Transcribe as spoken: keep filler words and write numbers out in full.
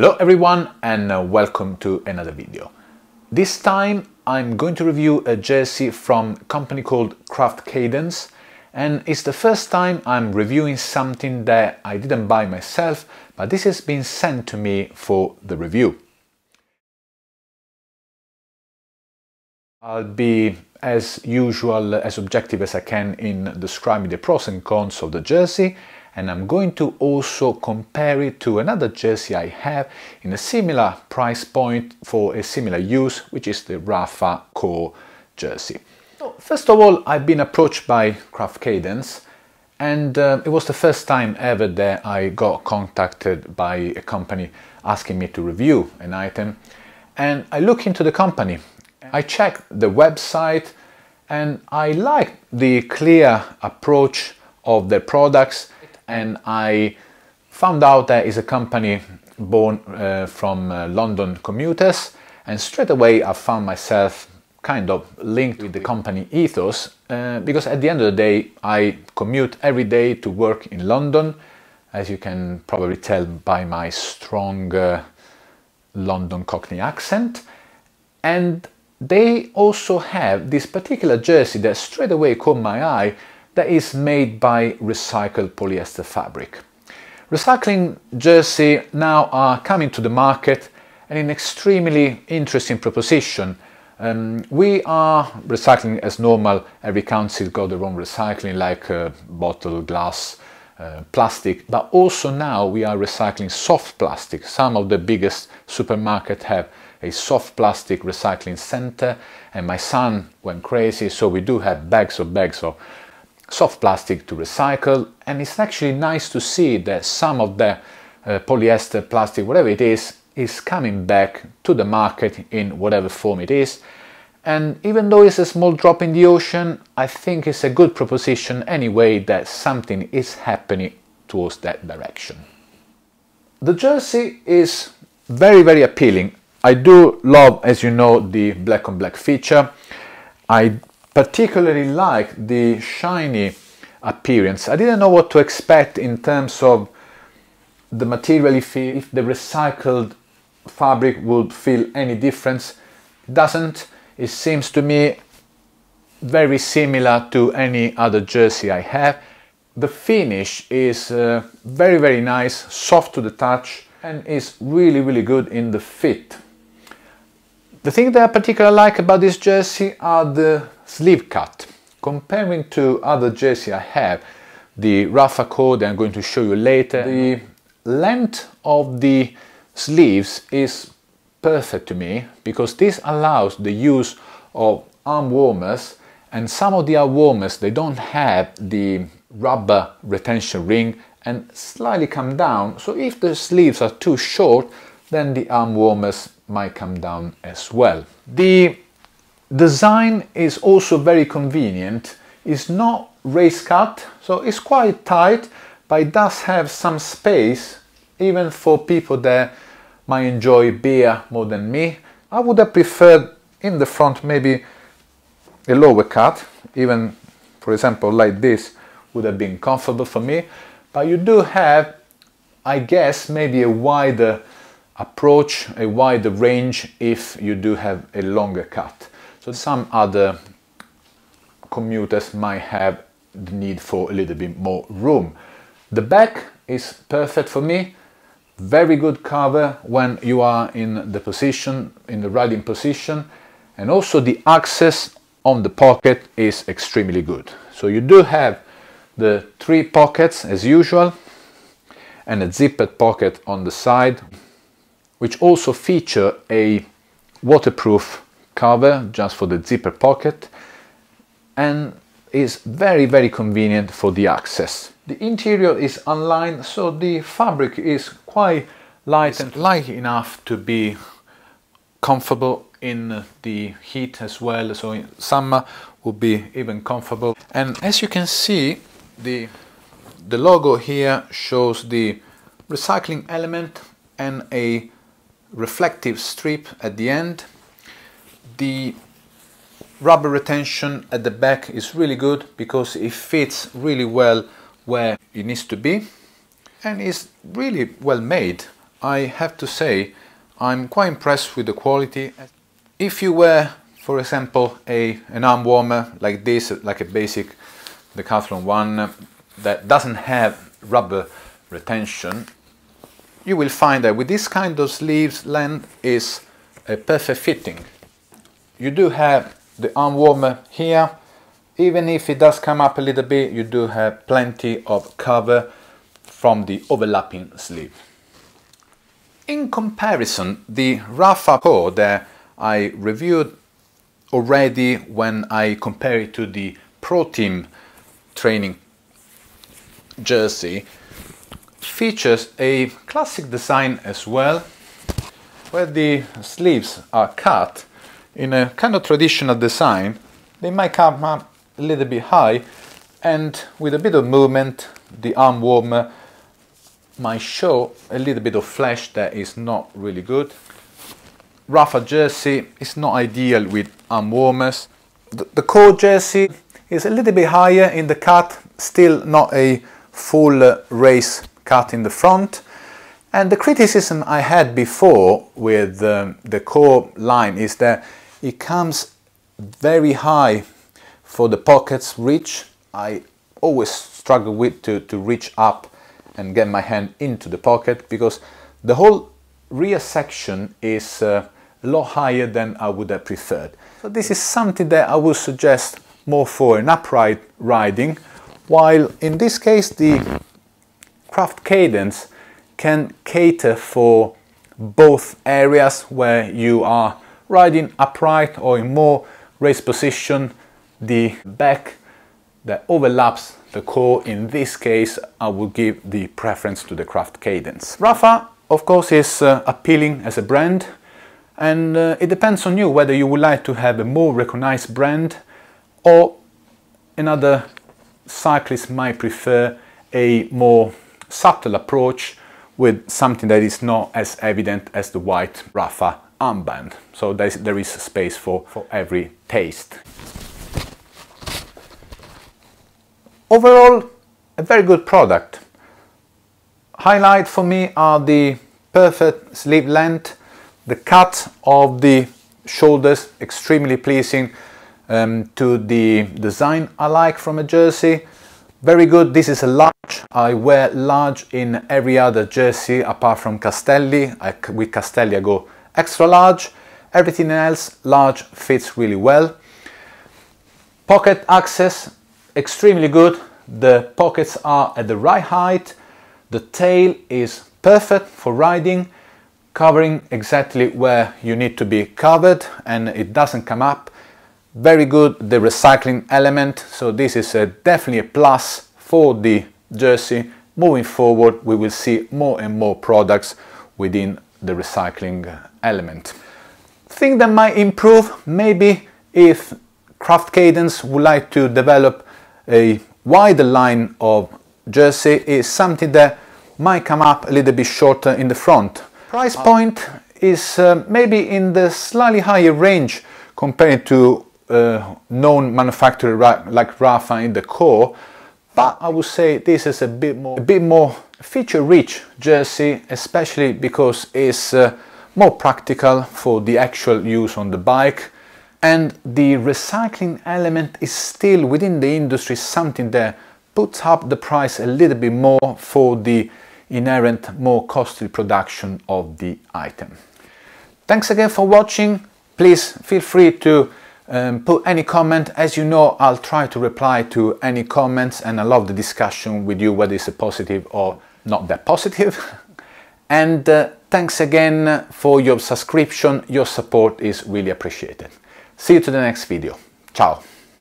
Hello everyone and welcome to another video. This time I'm going to review a jersey from a company called Craft Cadence, and it's the first time I'm reviewing something that I didn't buy myself, but this has been sent to me for the review. I'll be, as usual, as objective as I can in describing the pros and cons of the jersey, and I'm going to also compare it to another jersey I have in a similar price point for a similar use, which is the Rapha core jersey. So, first of all, I've been approached by Craft Cadence, and uh, it was the first time ever that I got contacted by a company asking me to review an item. And I look into the company, I checked the website, and I liked the clear approach of their products, and I found out that it's a company born uh, from uh, London commuters, and straight away I found myself kind of linked with the company ethos, uh, because at the end of the day I commute every day to work in London, as you can probably tell by my strong uh, London Cockney accent. And they also have this particular jersey that straight away caught my eye, that is made by recycled polyester fabric. Recycling jersey now are coming to the market and an extremely interesting proposition. Um, we are recycling as normal, every country's got their own recycling, like uh, bottle, glass, uh, plastic, but also now we are recycling soft plastic. Some of the biggest supermarkets have a soft plastic recycling center, and my son went crazy, so we do have bags of bags of soft plastic to recycle. And it's actually nice to see that some of the uh, polyester, plastic, whatever it is, is coming back to the market in whatever form it is. And even though it's a small drop in the ocean, I think it's a good proposition anyway that something is happening towards that direction. The jersey is very, very appealing. I do love, as you know, the black on black feature. I particularly like the shiny appearance. I didn't know what to expect in terms of the material, if, if the recycled fabric would feel any difference. It doesn't. It seems to me very similar to any other jersey I have. The finish is uh, very, very nice, soft to the touch, and is really, really good in the fit. The thing that I particularly like about this jersey are the sleeve cut. Comparing to other jersey I have, the Rapha core that I'm going to show you later, the length of the sleeves is perfect to me, because this allows the use of arm warmers, and some of the arm warmers, they don't have the rubber retention ring and slightly come down, so if the sleeves are too short, then the arm warmers might come down as well. The design is also very convenient. It's not race cut, so it's quite tight, but it does have some space, even for people that might enjoy beer more than me. I would have preferred in the front maybe a lower cut, even for example like this would have been comfortable for me, but you do have, I guess, maybe a wider approach, a wider range if you do have a longer cut. So some other commuters might have the need for a little bit more room. The back is perfect for me, very good cover when you are in the position, in the riding position, and also the access on the pocket is extremely good. So you do have the three pockets as usual, and a zippered pocket on the side, which also feature a waterproof cover just for the zipper pocket, and is very, very convenient for the access. The interior is unlined, so the fabric is quite light and light enough to be comfortable in the heat as well, so in summer will be even comfortable. And as you can see, the, the logo here shows the recycling element and a reflective strip at the end. The rubber retention at the back is really good because it fits really well where it needs to be, and is really well made. I have to say I'm quite impressed with the quality. If you wear, for example, a, an arm warmer like this, like a basic Decathlon one that doesn't have rubber retention, you will find that with this kind of sleeves, length is a perfect fitting. You do have the arm warmer here. Even if it does come up a little bit, you do have plenty of cover from the overlapping sleeve. In comparison, the Rapha core that I reviewed already when I compare it to the Pro Team training jersey features a classic design as well, where the sleeves are cut in a kind of traditional design. They might come up a little bit high, and with a bit of movement the arm warmer might show a little bit of flash that is not really good. Rapha jersey is not ideal with arm warmers. The, the core jersey is a little bit higher in the cut, still not a full uh, race cut in the front. And the criticism I had before with um, the core line is that it comes very high for the pockets reach. I always struggle with to, to reach up and get my hand into the pocket because the whole rear section is uh, a lot higher than I would have preferred. So this is something that I would suggest more for an upright riding, while in this case the Craft Cadence can cater for both areas where you are riding upright or in more race position. The back that overlaps the core, in this case I would give the preference to the Craft Cadence. Rapha of course is uh, appealing as a brand, and uh, it depends on you whether you would like to have a more recognized brand or another cyclist might prefer a more subtle approach with something that is not as evident as the white Rapha armband. So there is, there is space for, for every taste. Overall, a very good product. Highlight for me are the perfect sleeve length, the cut of the shoulders, extremely pleasing um, to the design I like from a jersey. Very good, this is a large. I wear large in every other jersey apart from Castelli. I, with Castelli I go extra large. Everything else large fits really well. Pocket access extremely good. The pockets are at the right height. The tail is perfect for riding, covering exactly where you need to be covered, and it doesn't come up. Very good the recycling element, so this is a, definitely a plus for the jersey. Moving forward we will see more and more products within the recycling element. Thing that might improve maybe if Craft Cadence would like to develop a wider line of jersey is something that might come up a little bit shorter in the front. Price point is uh, maybe in the slightly higher range compared to uh, known manufacturer like Rapha in the core, but I would say this is a bit more, a bit more feature-rich jersey, especially because it's uh, more practical for the actual use on the bike. And the recycling element is still within the industry something that puts up the price a little bit more for the inherent more costly production of the item. Thanks again for watching. Please feel free to um, put any comment. As you know, I'll try to reply to any comments, and I love the discussion with you, whether it's a positive or not that positive. And uh, thanks again for your subscription. Your support is really appreciated. See you to the next video. Ciao!